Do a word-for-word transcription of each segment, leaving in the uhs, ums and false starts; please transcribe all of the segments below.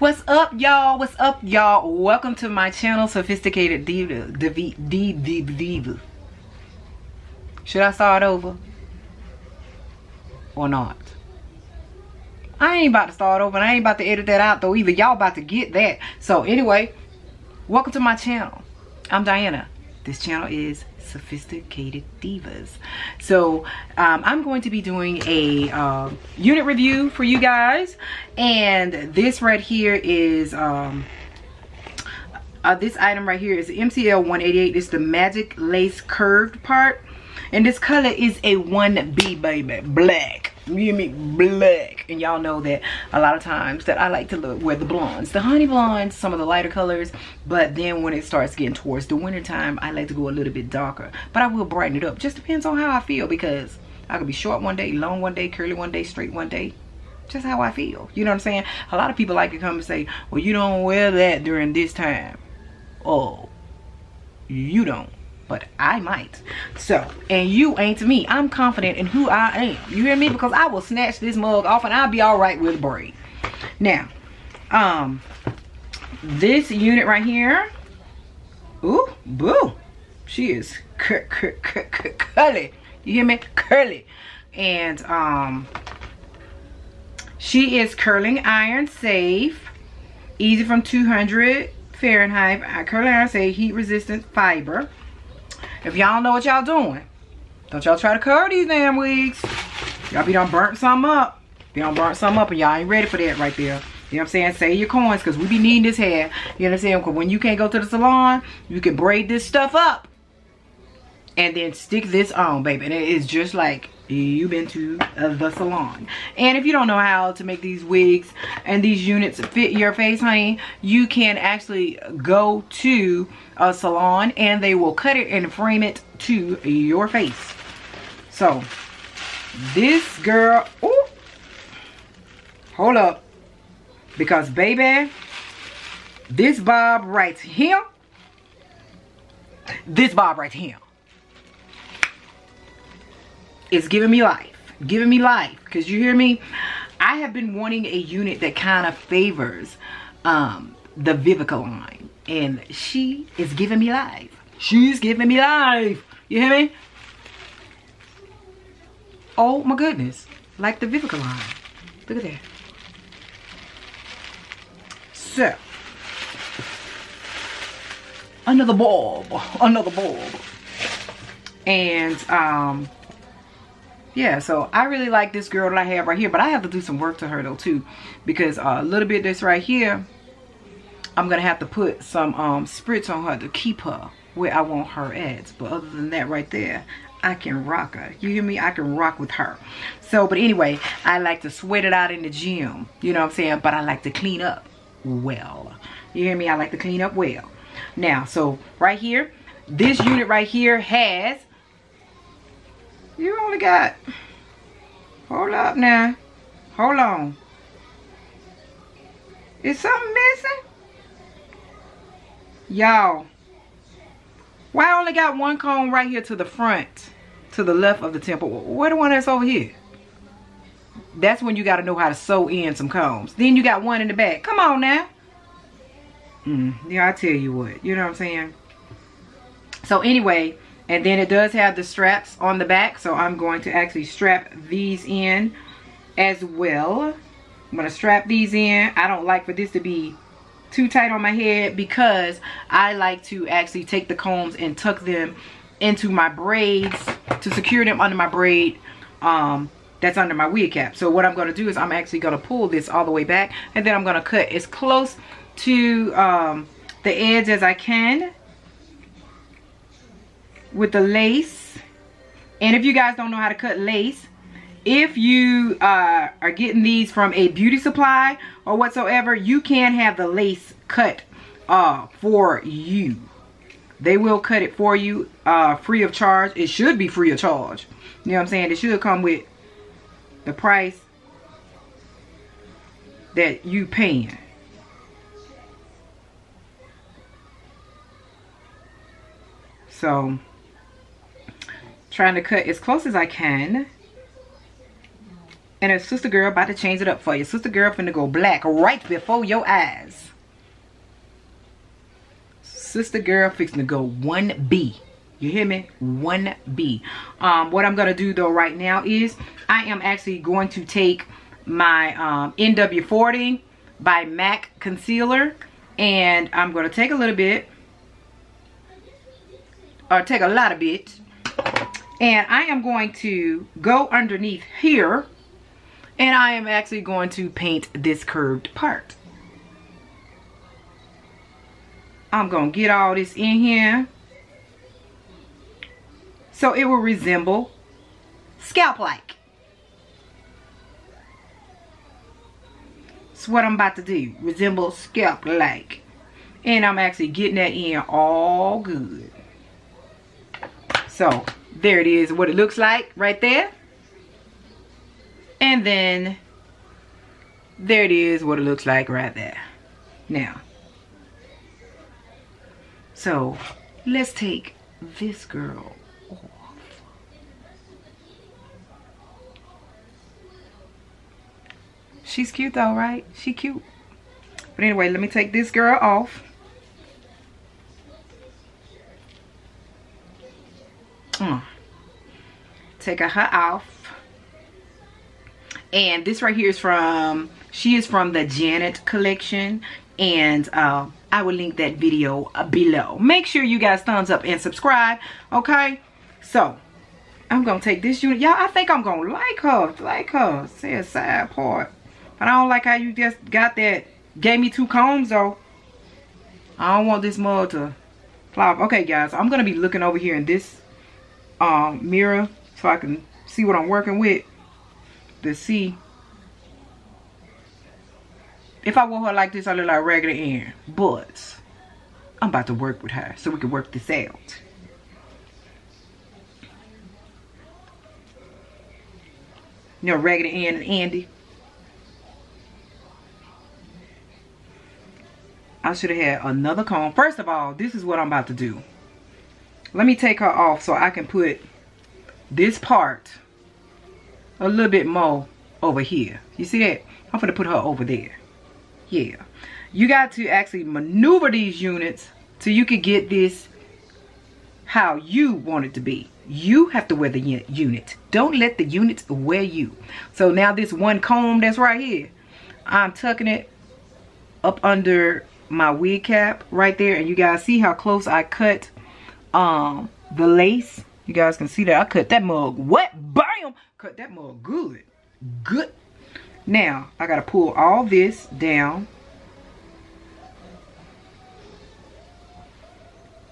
What's up, y'all? What's up, y'all? Welcome to my channel, Sophisticated Diva. Diva, Diva, Diva. Should I start over or not? I ain't about to start over, and I ain't about to edit that out though either. Y'all about to get that. So anyway, welcome to my channel. I'm Diana. This channel is Sophisticated Divas. So um, I'm going to be doing a uh, unit review for you guys, and this right here is um, uh, this item right here is the M C L one eighty-eight. It's the magic lace curved part, and this color is a one B, baby, black. You mean black, and y'all know that a lot of times that I like to look wear the blondes, the honey blondes, some of the lighter colors, but then when it starts getting towards the winter time, I like to go a little bit darker, but I will brighten it up. Just depends on how I feel, because I could be short one day, long one day, curly one day, straight one day, just how I feel, you know what I'm saying? A lot of people like to come and say, well, you don't wear that during this time. Oh, you don't, but I might. So, and you ain't me. I'm confident in who I am. You hear me? Because I will snatch this mug off and I'll be all right with a braid. Now, um, this unit right here. Ooh, boo. She is cur cur cur cur curly. You hear me? Curly. And, um, she is curling iron safe. Easy from two hundred Fahrenheit. Curling iron safe, heat resistant fiber. If y'all know what y'all doing, don't y'all try to curl these damn wigs. Y'all be done burnt something up. Be done burnt something up, and y'all ain't ready for that right there. You know what I'm saying? Save your coins, because we be needing this hair. You know what I'm saying? Because when you can't go to the salon, you can braid this stuff up and then stick this on, baby. And it is just like you've been to the salon. And if you don't know how to make these wigs and these units fit your face, honey, you can actually go to a salon and they will cut it and frame it to your face. So this girl, ooh, hold up, because baby, this bob right here, this bob right here is giving me life, giving me life, because you hear me, I have been wanting a unit that kind of favors um the Vivica line, and she is giving me life. She's giving me life. You hear me? Oh my goodness, like the Vivica line. Look at that. So another bulb, another bulb, and um yeah, so I really like this girl that I have right here, but I have to do some work to her though too, because uh, a little bit of this right here, I'm gonna have to put some um, spritz on her to keep her where I want her at. But other than that right there, I can rock her. You hear me? I can rock with her. So, but anyway, I like to sweat it out in the gym. You know what I'm saying? But I like to clean up well. You hear me? I like to clean up well. Now, so right here, this unit right here has, you only got, hold up now, hold on, is something missing, y'all? Why I only got one comb right here to the front, to the left of the temple? Where the one that's over here? That's when you got to know how to sew in some combs. Then you got one in the back. Come on now. mm, yeah, I tell you what, you know what I'm saying? So anyway, and then it does have the straps on the back, so I'm going to actually strap these in as well. I'm going to strap these in. I don't like for this to be too tight on my head, because I like to actually take the combs and tuck them into my braids to secure them under my braid um, that's under my wig cap. So what I'm going to do is I'm actually going to pull this all the way back, and then I'm going to cut as close to um, the edge as I can with the lace. And if you guys don't know how to cut lace, if you uh, are getting these from a beauty supply or whatsoever, you can have the lace cut uh, for you. They will cut it for you uh, free of charge. It should be free of charge. You know what I'm saying? It should come with the price that you paying. So, trying to cut as close as I can, And her sister girl about to change it up for you. Sister girl finna go black right before your eyes. Sister girl fixing to go one B. You hear me? one B. Um, what I'm going to do though right now is I am actually going to take my um, N W forty by MAC concealer. And I'm going to take a little bit. Or take a lot of it. And I am going to go underneath here. And I am actually going to paint this curved part. I'm going to get all this in here. So it will resemble scalp-like. That's what I'm about to do. Resemble scalp-like. And I'm actually getting that in all good. So there it is, what it looks like right there. And then there it is, what it looks like right there. Now, so let's take this girl off. She's cute though, right? She cute. But anyway, let me take this girl off. Mm. Take her off. And this right here is from, she is from the Janet collection. And uh, I will link that video below. Make sure you guys thumbs up and subscribe. Okay. So, I'm going to take this unit. Y'all, I think I'm going to like her. Like her. Say a side part. But I don't like how you just got that. Gave me two combs though. I don't want this mug to flop. Okay guys. I'm going to be looking over here in this um, mirror. So I can see what I'm working with. To see if I wore her like this, I look like regular Ann, but I'm about to work with her so we can work this out. You know, regular Ann and Andy. I should have had another comb. First of all, this is what I'm about to do. Let me take her off so I can put this part a little bit more over here. You see that? I'm gonna put her over there. Yeah, you got to actually maneuver these units so you can get this how you want it to be. You have to wear the unit. Don't let the units wear you. So now this one comb that's right here, I'm tucking it up under my wig cap right there, and you guys see how close I cut um the lace. You guys can see that I cut that mug. What? Bam! Cut that mug good. Good. Now, I gotta pull all this down.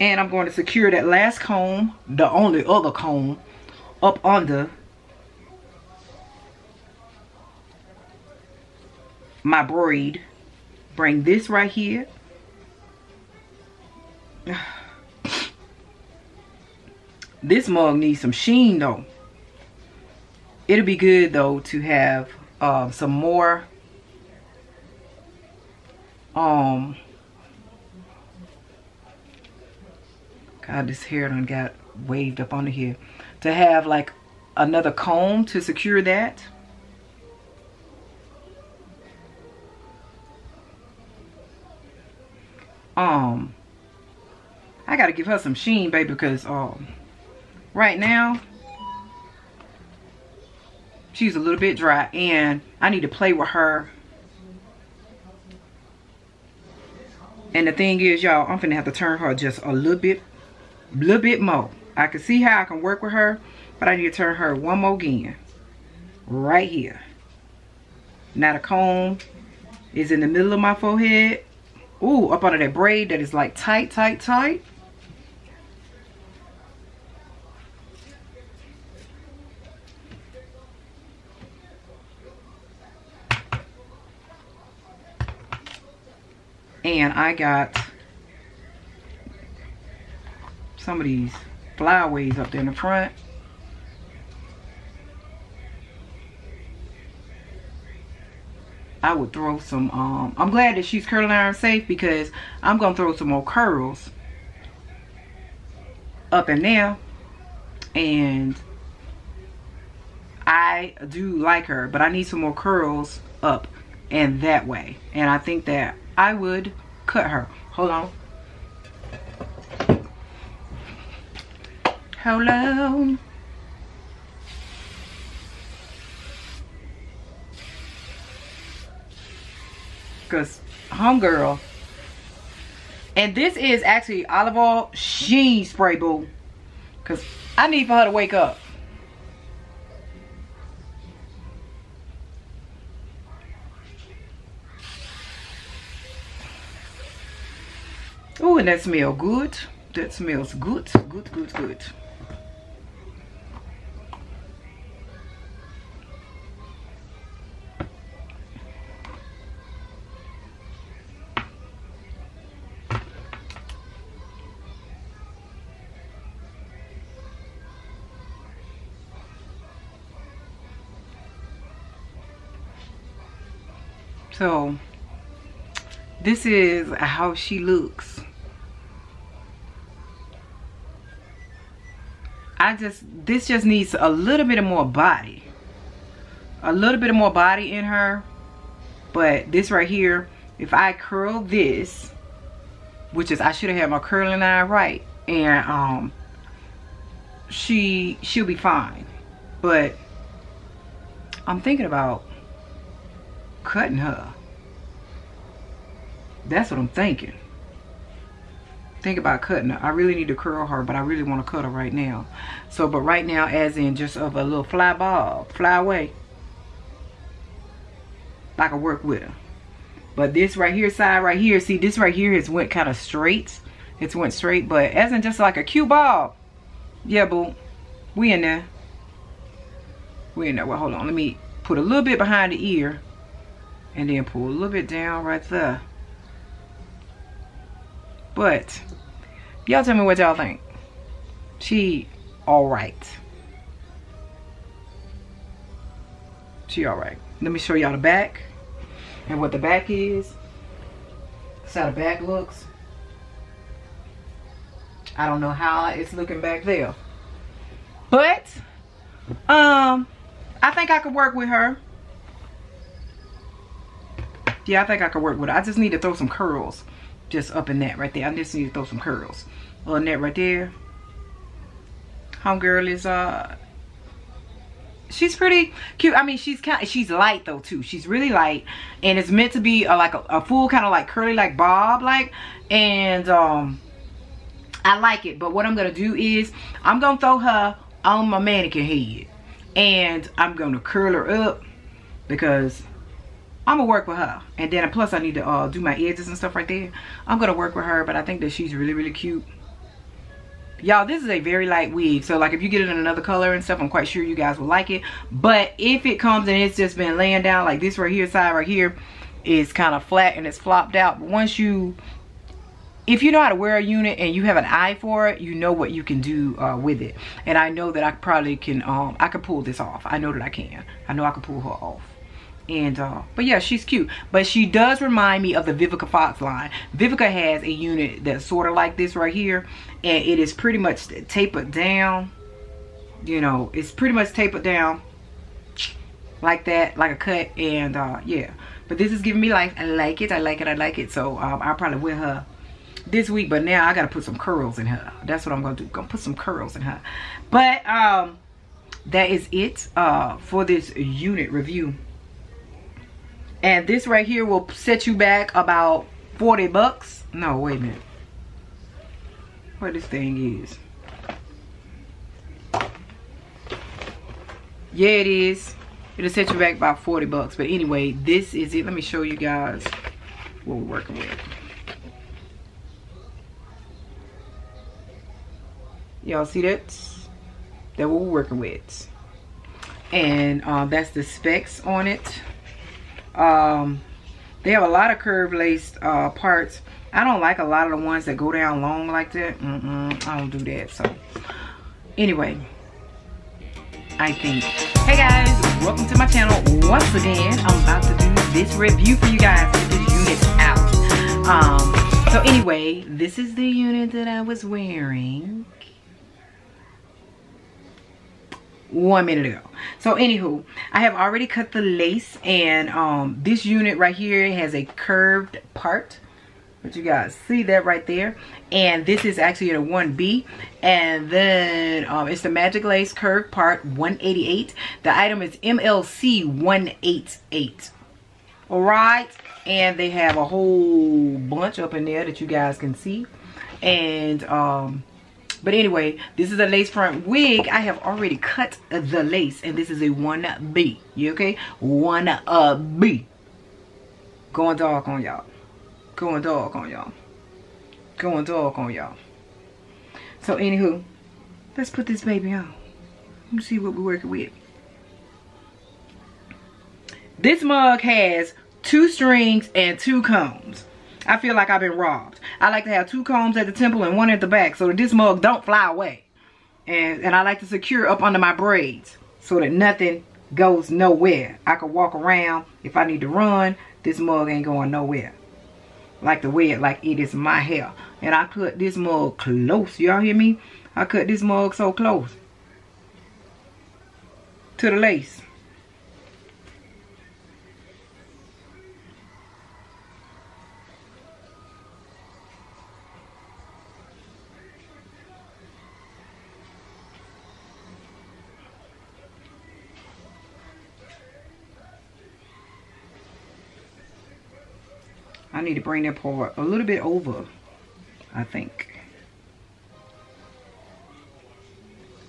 And I'm going to secure that last comb, the only other comb, up under my braid. Bring this right here. This mug needs some sheen though. It'll be good though to have uh, some more um God, this hair done got waved up under here, to have like another comb to secure that. um I gotta give her some sheen, baby, because um right now she's a little bit dry, and I need to play with her. And the thing is, y'all, I'm finna have to turn her just a little bit, little bit more. I can see how I can work with her, but I need to turn her one more again. Right here. Now the comb is in the middle of my forehead. Ooh, up under that braid that is like tight, tight, tight. And I got some of these flyaways up there in the front. I would throw some, um, I'm glad that she's curling iron safe, because I'm going to throw some more curls up in there. And I do like her, but I need some more curls up and that way. And I think that I would cut her. Hold on. Hello. Because homegirl. And this is actually olive oil sheen spray, boo. Because I need for her to wake up. Oh, and that smells good. That smells good. Good, good, good. So, this is how she looks. I just, this just needs a little bit of more body. A little bit of more body in her. But this right here, if I curl this, which is, I should have had my curling iron right. And um, she, she'll be fine. But I'm thinking about cutting her. That's what I'm thinking. Think about cutting her. I really need to curl her, but I really want to cut her right now. So, but right now, as in just of a little fly ball, fly away. Like I work with her. But this right here, side right here, see this right here has went kind of straight. It's went straight, but as in just like a cue ball. Yeah, boo. We in there. We in there. Well, hold on. Let me put a little bit behind the ear and then pull a little bit down right there. But y'all tell me what y'all think. She all right. She all right. Let me show y'all the back and what the back is. That's how the back looks. I don't know how it's looking back there, but um, I think I could work with her. Yeah, I think I could work with her. I just need to throw some curls. Just up in that right there. I just need to throw some curls on that right there. Homegirl is uh, she's pretty cute. I mean, she's kind of, she's light though too. She's really light, and it's meant to be a, like a, a full kind of like curly like bob like. And um, I like it. But what I'm gonna do is I'm gonna throw her on my mannequin head, and I'm gonna curl her up because I'm gonna work with her. And then plus I need to uh, do my edges and stuff right there. I'm gonna work with her, but I think that she's really, really cute. Y'all, this is a very light wig. So like if you get it in another color and stuff, I'm quite sure you guys will like it. But if it comes and it's just been laying down like this right here, side right here is kind of flat and it's flopped out. But once you, if you know how to wear a unit and you have an eye for it, you know what you can do uh, with it. And I know that I probably can, um, I can pull this off. I know that I can. I know I can pull her off. And uh but yeah, she's cute, but she does remind me of the Vivica Fox line. Vivica has a unit that's sort of like this right here, and it is pretty much tapered down. You know, it's pretty much tapered down like that, like a cut. And uh yeah, but this is giving me like, I like it, I like it, I like it. So um I'll probably wear her this week, but now I gotta put some curls in her. That's what I'm gonna do. Gonna put some curls in her. But um that is it uh for this unit review. And this right here will set you back about forty bucks. No, wait a minute. Where this thing is. Yeah, it is. It'll set you back about forty bucks. But anyway, this is it. Let me show you guys what we're working with. Y'all see that? That's what we're working with. And uh, that's the specs on it. Um, they have a lot of curved laced uh, parts. I don't like a lot of the ones that go down long like that. Mm-mm, I don't do that. So anyway, I think. Hey guys, welcome to my channel once again. I'm about to do this review for you guys. Get this unit out. Um, so anyway, this is the unit that I was wearing. one minute ago. So anywho, I have already cut the lace, and um this unit right here has a curved part, but you guys see that right there, and this is actually a one B, and then um it's the Magic Lace curved part one eighty-eight. The item is M L C one eighty-eight. All right, and they have a whole bunch up in there that you guys can see, and um but anyway, this is a lace front wig. I have already cut the lace, and this is a one B. You okay? one B. Going dark on y'all. Going dark on y'all. Going dark on y'all. So anywho, let's put this baby on. Let me see what we're working with. This mug has two strings and two combs. I feel like I've been robbed. I like to have two combs at the temple and one at the back so that this mug don't fly away. And, and I like to secure up under my braids so that nothing goes nowhere. I can walk around. If I need to run, this mug ain't going nowhere. Like to wear it like it is my hair. And I cut this mug close. Y'all hear me? I cut this mug so close to the lace. I need to bring that part a little bit over, I think.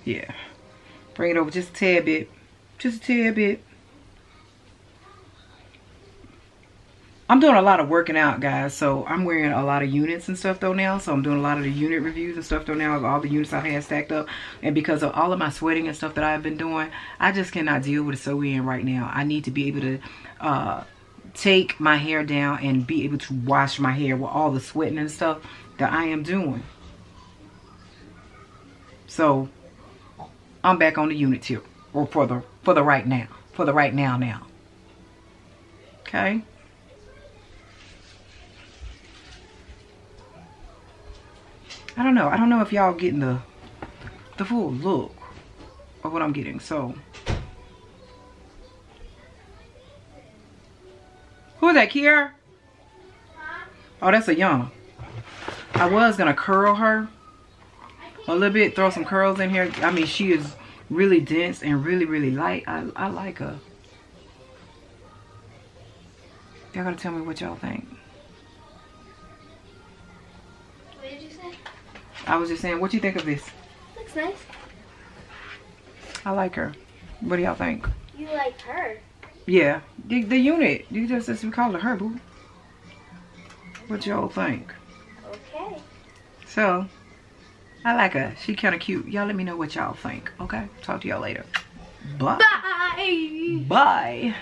Yeah. Bring it over just a tad bit. Just a tad bit. I'm doing a lot of working out, guys, so I'm wearing a lot of units and stuff though now. So I'm doing a lot of the unit reviews and stuff though now of all the units I had stacked up. And because of all of my sweating and stuff that I've been doing, I just cannot deal with it, so we're in right now. I need to be able to uh take my hair down and be able to wash my hair with all the sweating and stuff that I am doing. So I'm back on the units here, or for the for the right now, for the right now now. Okay. I don't know. I don't know if y'all getting the the full look of what I'm getting. So. Who's that, Kiara? Oh, that's Ayana. I was gonna curl her a little bit, throw some curls in here. I mean, she is really dense and really, really light. I, I like her. Y'all gotta tell me what y'all think. What did you say? I was just saying, what you think of this? Looks nice. I like her. What do y'all think? You like her? Yeah, the, the unit. You just, as we call it, her boo. What y'all think? Okay. So, I like her. She kind of cute. Y'all let me know what y'all think. Okay? Talk to y'all later. Bye. Bye. Bye.